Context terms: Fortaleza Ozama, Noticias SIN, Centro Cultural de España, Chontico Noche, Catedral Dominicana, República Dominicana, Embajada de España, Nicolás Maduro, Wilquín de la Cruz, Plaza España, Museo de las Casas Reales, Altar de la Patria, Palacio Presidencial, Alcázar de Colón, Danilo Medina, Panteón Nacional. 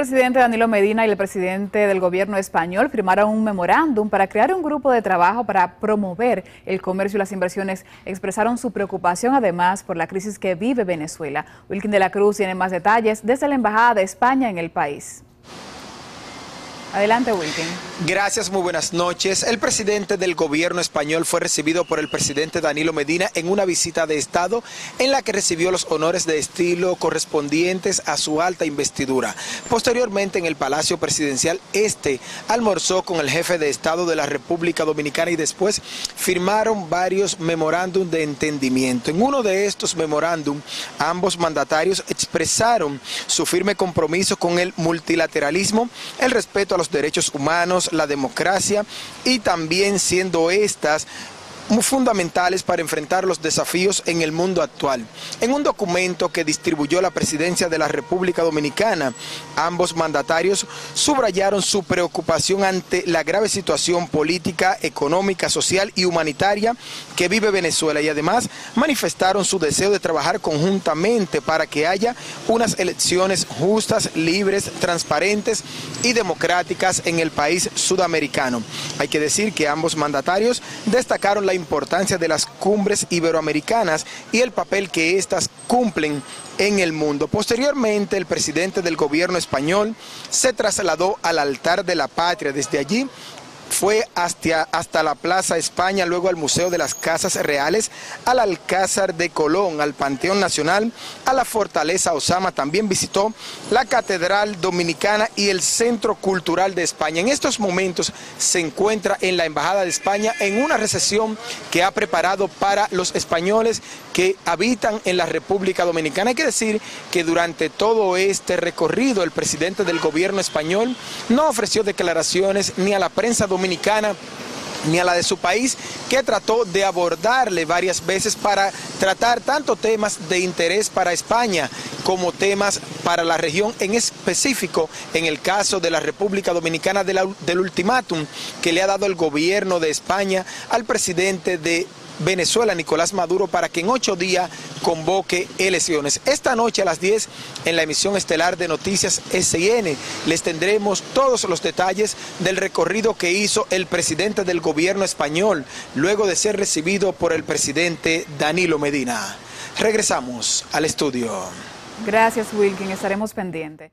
El presidente Danilo Medina y el presidente del gobierno español firmaron un memorándum para crear un grupo de trabajo para promover el comercio y las inversiones. Expresaron su preocupación además por la crisis que vive Venezuela. Wilquín de la Cruz tiene más detalles desde la Embajada de España en el país. Adelante, Wilquín. Gracias, muy buenas noches. El presidente del gobierno español fue recibido por el presidente Danilo Medina en una visita de Estado en la que recibió los honores de estilo correspondientes a su alta investidura. Posteriormente, en el Palacio Presidencial, almorzó con el jefe de Estado de la República Dominicana y después firmaron varios memorándum de entendimiento. En uno de estos memorándum, ambos mandatarios expresaron su firme compromiso con el multilateralismo, el respeto a los derechos humanos, la democracia y también siendo estas muy fundamentales para enfrentar los desafíos en el mundo actual. En un documento que distribuyó la Presidencia de la República Dominicana, ambos mandatarios subrayaron su preocupación ante la grave situación política, económica, social y humanitaria que vive Venezuela y además manifestaron su deseo de trabajar conjuntamente para que haya unas elecciones justas, libres, transparentes y democráticas en el país sudamericano. Hay que decir que ambos mandatarios destacaron la importancia de las cumbres iberoamericanas y el papel que éstas cumplen en el mundo. Posteriormente, el presidente del gobierno español se trasladó al Altar de la Patria. Desde allí fue hasta la Plaza España, luego al Museo de las Casas Reales, al Alcázar de Colón, al Panteón Nacional, a la Fortaleza Ozama. También visitó la Catedral Dominicana y el Centro Cultural de España. En estos momentos se encuentra en la Embajada de España en una recepción que ha preparado para los españoles que habitan en la República Dominicana. Hay que decir que durante todo este recorrido el presidente del gobierno español no ofreció declaraciones ni a la prensa dominicana ni a la de su país, que trató de abordarle varias veces para tratar tanto temas de interés para España como temas para la región, en específico en el caso de la República Dominicana del ultimátum que le ha dado el gobierno de España al presidente de Venezuela, Nicolás Maduro, para que en 8 días convoque elecciones. Esta noche a las 10 en la emisión estelar de Noticias SIN les tendremos todos los detalles del recorrido que hizo el presidente del gobierno español luego de ser recibido por el presidente Danilo Medina. Regresamos al estudio. Gracias, Wilkin. Estaremos pendientes.